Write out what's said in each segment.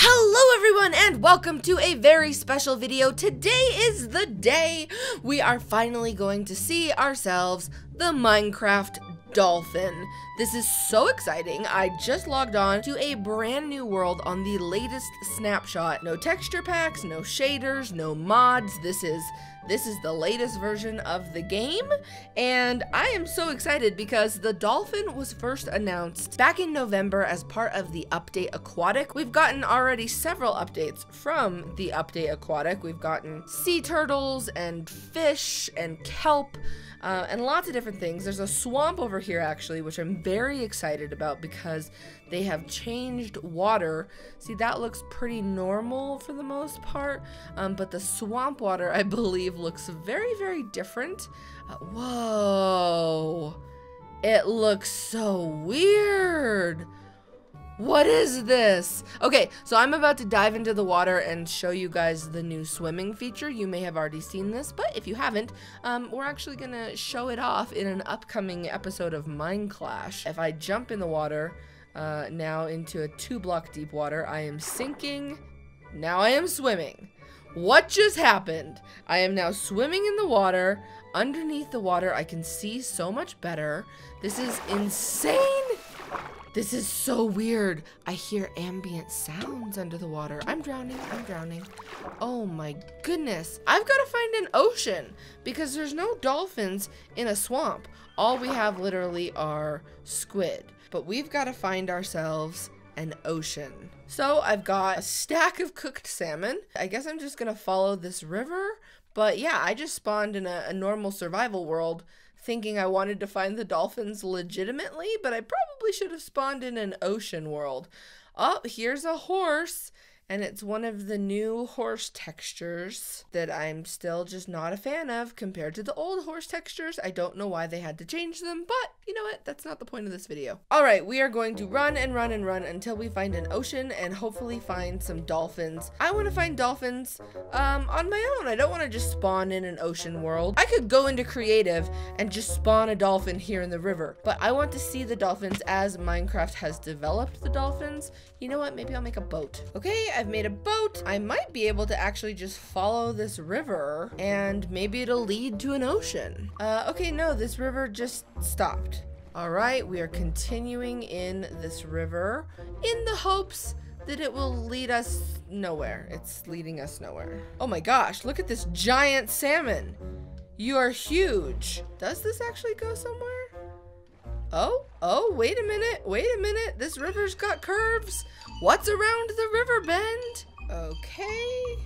Hello everyone and welcome to a very special video. Today is the day we are finally going to see ourselves the Minecraft dolphin. This is so exciting. I just logged on to a brand new world on the latest snapshot. No texture packs, no shaders, no mods. This is the latest version of the game, and I am so excited because the dolphin was first announced back in November as part of the Update Aquatic. We've gotten already several updates from the Update Aquatic. We've gotten sea turtles and fish and kelp and lots of different things. There's a swamp over here actually, which I'm very excited about because they have changed water. See, that looks pretty normal for the most part, but the swamp water, I believe, looks very, very different. Whoa, it looks so weird. What is this? Okay, so I'm about to dive into the water and show you guys the new swimming feature. You may have already seen this, but if you haven't, we're actually gonna show it off in an upcoming episode of Mine Clash. If I jump in the water now into a 2-block deep water, I am sinking. Now I am swimming. What just happened? I am now swimming in the water. Underneath the water, I can see so much better. This is insane. This is so weird. I hear ambient sounds under the water. I'm drowning, I'm drowning. Oh my goodness. I've got to find an ocean because there's no dolphins in a swamp. All we have literally are squid, but we've got to find ourselves an ocean. So I've got a stack of cooked salmon. I guess I'm just gonna follow this river, but yeah, I just spawned in a normal survival world thinking I wanted to find the dolphins legitimately, but I probably should have spawned in an ocean world. Oh, here's a horse, and it's one of the new horse textures that I'm still just not a fan of compared to the old horse textures. I don't know why they had to change them, but you know what? That's not the point of this video. All right, we are going to run and run and run until we find an ocean and hopefully find some dolphins. I want to find dolphins on my own. I don't want to just spawn in an ocean world. I could go into creative and just spawn a dolphin here in the river, but I want to see the dolphins as Minecraft has developed the dolphins. You know what? Maybe I'll make a boat. Okay, I've made a boat. I might be able to actually just follow this river and maybe it'll lead to an ocean. Okay, no, this river just stopped. All right, we are continuing in this river in the hopes that it will lead us nowhere. It's leading us nowhere. Oh my gosh, look at this giant salmon. You are huge. Does this actually go somewhere? Oh, wait a minute, This river's got curves. What's around the river bend? Okay,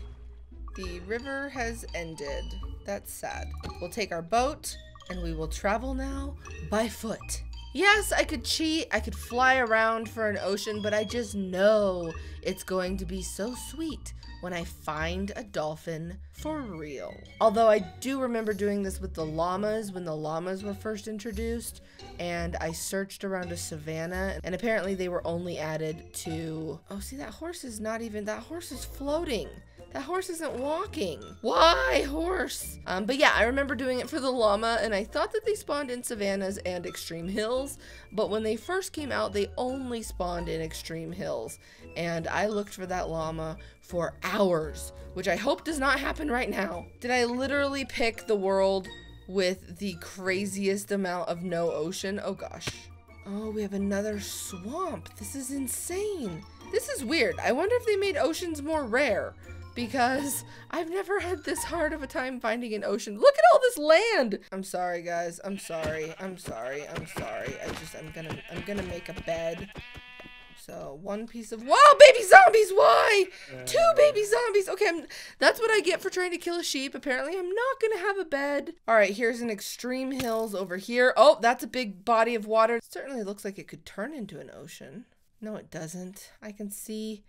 the river has ended. That's sad. We'll take our boat and we will travel now by foot. Yes, I could cheat, I could fly around for an ocean, but I just know it's going to be so sweet when I find a dolphin for real. Although I do remember doing this with the llamas when the llamas were first introduced, and I searched around a savanna, and apparently they were only added to... Oh, see, that horse is not even... That horse is floating. That horse isn't walking. Why, horse? But yeah, I remember doing it for the llama, and I thought that they spawned in savannas and extreme hills, but when they first came out, they only spawned in extreme hills, and I looked for that llama for hours, which I hope does not happen right now. Did I literally pick the world with the craziest amount of no ocean? Oh gosh. Oh, we have another swamp. This is insane. This is weird. I wonder if they made oceans more rare, because I've never had this hard of a time finding an ocean. Look at all this land. I'm sorry guys, I'm sorry. I'm gonna make a bed. So one piece of, whoa, baby zombies, why? Two baby zombies, okay, that's what I get for trying to kill a sheep. Apparently I'm not gonna have a bed. All right, here's an extreme hills over here. Oh, that's a big body of water. It certainly looks like it could turn into an ocean. No, it doesn't. I can see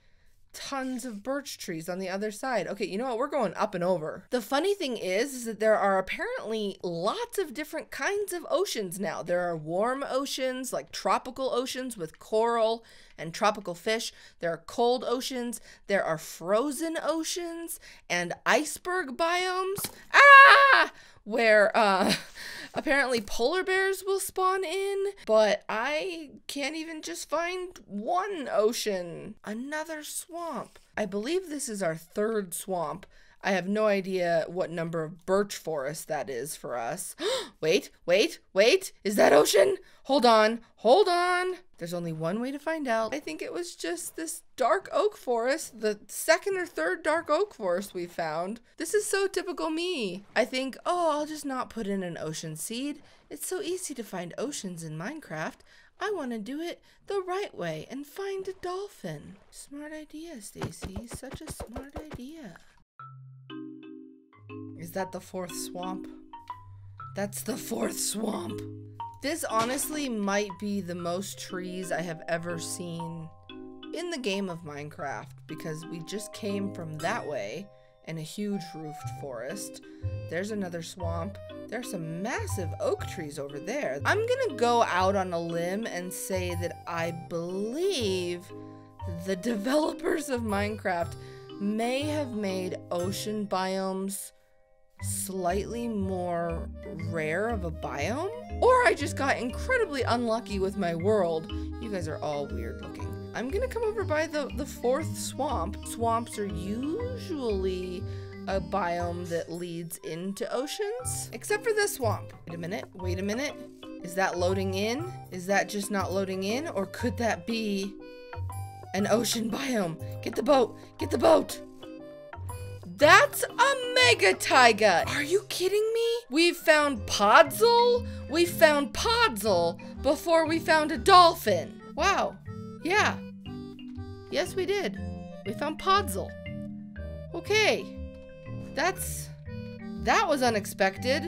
tons of birch trees on the other side. Okay, you know what? We're going up and over. The funny thing is that there are apparently lots of different kinds of oceans now. There are warm oceans, like tropical oceans with coral and tropical fish. There are cold oceans. There are frozen oceans and iceberg biomes. Ah! where apparently polar bears will spawn in, but I can't even just find one ocean. Another swamp. I believe this is our third swamp. I have no idea what number of birch forest that is for us. Wait, wait, wait. Is that ocean? Hold on, hold on. There's only one way to find out. I think it was just this dark oak forest, the second or third dark oak forest we found. This is so typical me. I think, oh, I'll just not put in an ocean seed. It's so easy to find oceans in Minecraft. I want to do it the right way and find a dolphin. Smart idea, Stacy. Such a smart idea. Is that the fourth swamp? That's the fourth swamp. This honestly might be the most trees I have ever seen in the game of Minecraft, because we just came from that way and a huge roofed forest. There's another swamp. There's some massive oak trees over there. I'm gonna go out on a limb and say that I believe the developers of Minecraft may have made ocean biomes slightly more rare of a biome, or I just got incredibly unlucky with my world. You guys are all weird looking. I'm gonna come over by the fourth swamp. Swamps are usually a biome that leads into oceans, except for this swamp. Wait a minute, wait a minute. Is that loading in? Is that just not loading in? Or could that be an ocean biome? Get the boat, get the boat. That's a Mega Taiga! Are you kidding me? We found Podzol? We found Podzol before we found a dolphin. Wow. Yeah. Yes, we did. We found Podzol. Okay. That was unexpected.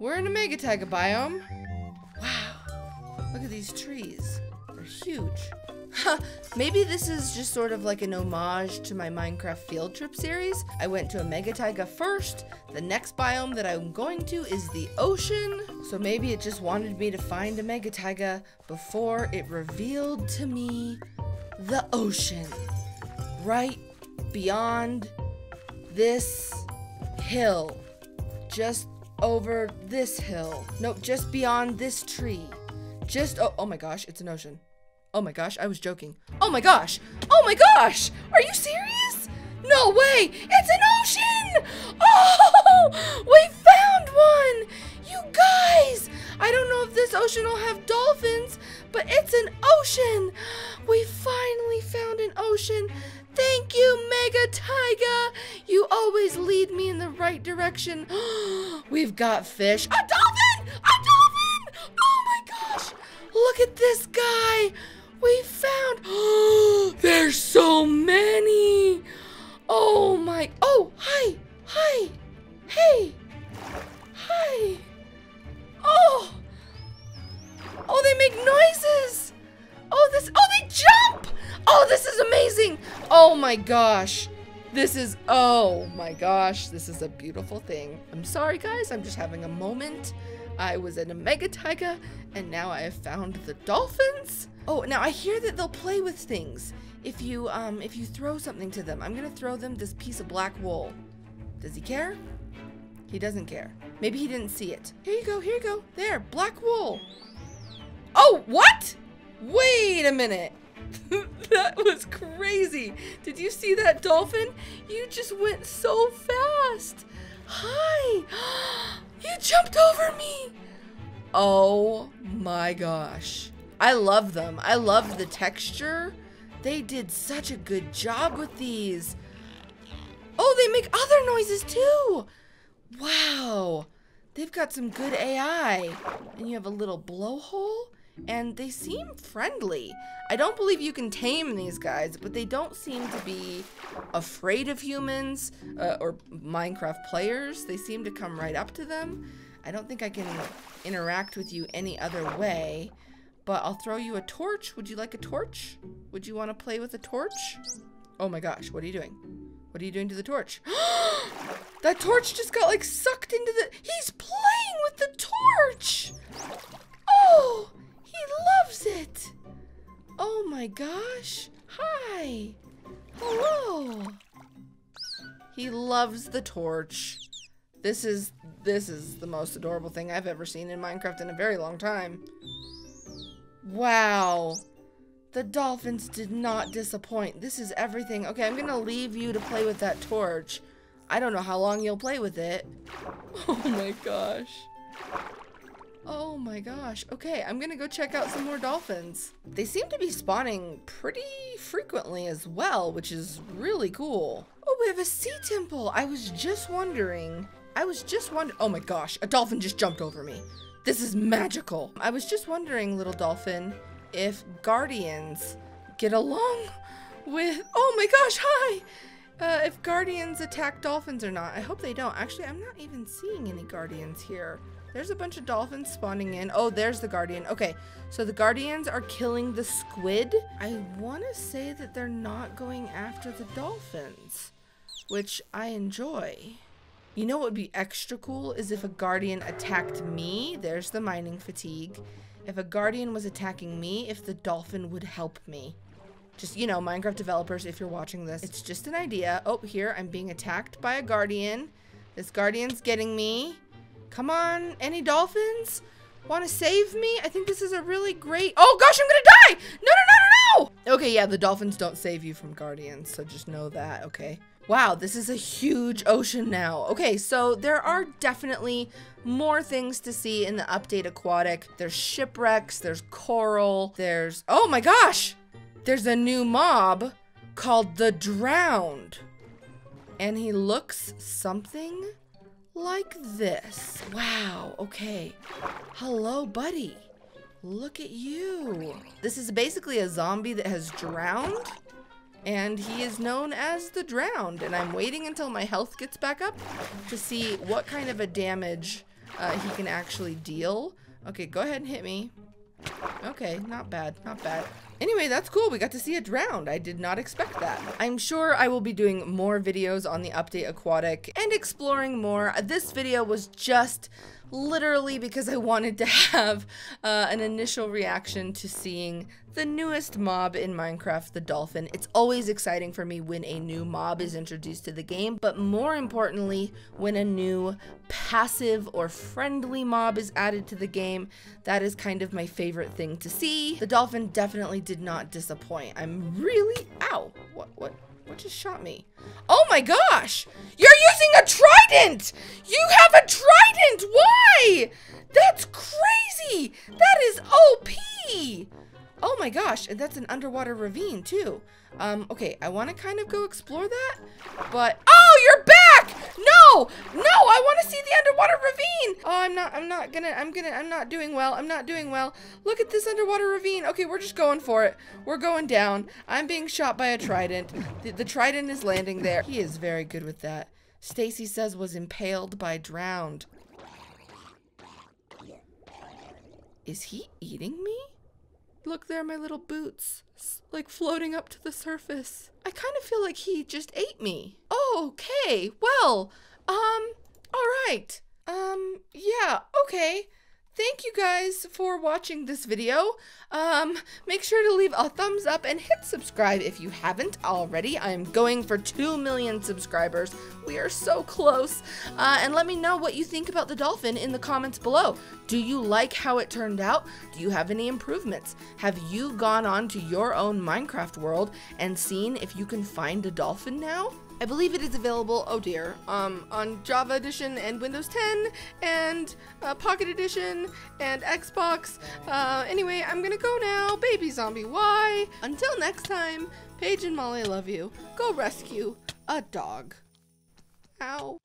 We're in a Mega Taiga biome. Wow. Look at these trees. They're huge. Maybe this is just sort of like an homage to my Minecraft field trip series. I went to a Mega Taiga first. The next biome that I'm going to is the ocean. So maybe it just wanted me to find a Mega Taiga before it revealed to me the ocean. Right beyond this hill. Just over this hill. Nope, just beyond this tree. Just, oh my gosh, it's an ocean. Oh my gosh, I was joking. Oh my gosh! Oh my gosh! Are you serious? No way! It's an ocean! Oh! We found one! You guys! I don't know if this ocean will have dolphins, but it's an ocean! We finally found an ocean! Thank you, Mega Taiga! You always lead me in the right direction. We've got fish. A dolphin! A dolphin! Oh my gosh! Look at this guy! We found, oh, there's so many. Oh my, oh, hi, hi, hey, hi. Oh, oh, they make noises. Oh, this, oh, they jump. Oh, this is amazing. Oh my gosh. This is, oh my gosh, this is a beautiful thing. I'm sorry guys, I'm just having a moment. I was in a Mega Taiga and now I have found the dolphins. Oh, now I hear that they'll play with things. If you throw something to them, I'm gonna throw them this piece of black wool. Does he care? He doesn't care. Maybe he didn't see it. Here you go, here you go. There, black wool. Oh, what? Wait a minute. That was crazy. Did you see that dolphin? You just went so fast. Hi. You jumped over me. Oh my gosh. I love them. I love the texture. They did such a good job with these. Oh, they make other noises too. Wow. They've got some good AI. And you have a little blowhole and they seem friendly. I don't believe you can tame these guys, but they don't seem to be afraid of humans or Minecraft players. They seem to come right up to them. I don't think I can interact with you any other way. But I'll throw you a torch. Would you like a torch? Would you want to play with a torch? Oh my gosh, what are you doing? What are you doing to the torch? That torch just got like sucked into the... He's playing with the torch! Oh, he loves it! Oh my gosh. Hi. Hello. He loves the torch. This is This is the most adorable thing I've ever seen in Minecraft in a very long time. Wow. The dolphins did not disappoint. This is everything. Okay, I'm gonna leave you to play with that torch. I don't know how long you'll play with it. Oh my gosh. Oh my gosh. Okay, I'm gonna go check out some more dolphins. They seem to be spawning pretty frequently as well, which is really cool. Oh, we have a sea temple. I was just wondering. Oh my gosh, a dolphin just jumped over me. This is magical. I was just wondering, little dolphin, if guardians get along with, oh my gosh, hi! If guardians attack dolphins or not. I hope they don't. Actually, I'm not even seeing any guardians here. There's a bunch of dolphins spawning in. Oh, there's the guardian. Okay, so the guardians are killing the squid. I want to say that they're not going after the dolphins, which I enjoy. You know what would be extra cool is if a guardian attacked me. There's the mining fatigue. If a guardian was attacking me, if the dolphin would help me. Just, you know, Minecraft developers, if you're watching this, it's just an idea. Oh, here, I'm being attacked by a guardian. This guardian's getting me. Come on, any dolphins? Want to save me? I think this is a really great... Oh, gosh, I'm gonna die! No, no, no, no, no! Okay, yeah, the dolphins don't save you from guardians, so just know that, okay? Wow, this is a huge ocean now. Okay, so there are definitely more things to see in the Update Aquatic. There's shipwrecks, there's coral, there's... Oh my gosh! There's a new mob called the Drowned. And he looks something like this. Wow, okay. Hello, buddy. Look at you. This is basically a zombie that has drowned. And he is known as the Drowned, and I'm waiting until my health gets back up to see what kind of a damage he can actually deal. Okay, go ahead and hit me. Okay, not bad, not bad. Anyway, that's cool. We got to see a Drowned. I did not expect that. I'm sure I will be doing more videos on the Update Aquatic and exploring more. This video was just literally because I wanted to have an initial reaction to seeing the newest mob in Minecraft, the dolphin. It's always exciting for me when a new mob is introduced to the game, but more importantly, when a new passive or friendly mob is added to the game. That is kind of my favorite thing to see. The dolphin definitely did not disappoint. I'm really, ow, what just shot me? Oh my gosh! You're using a trident! You have a trident! Why? That's crazy! That is OP! Oh my gosh, and that's an underwater ravine too. Okay, I want to kind of go explore that, but oh, you're back! No! No, I want to see the underwater ravine! Oh, I'm not doing well. Look at this underwater ravine. Okay, we're just going for it. We're going down. I'm being shot by a trident. The trident is landing there. He is very good with that. Stacy says was impaled by Drowned. Is he eating me? Look, there are my little boots, like floating up to the surface. I kind of feel like he just ate me. Oh, okay, well, all right. Yeah, okay. Thank you guys for watching this video. Make sure to leave a thumbs up and hit subscribe if you haven't already. I'm going for 2 million subscribers. We are so close. And let me know what you think about the dolphin in the comments below. Do you like how it turned out? Do you have any improvements? Have you gone on to your own Minecraft world and seen if you can find a dolphin now? I believe it is available, oh dear, on Java Edition and Windows 10 and Pocket Edition and Xbox. Anyway, I'm gonna go now. Baby zombie, why? Until next time, Paige and Molly love you. Go rescue a dog. Ow.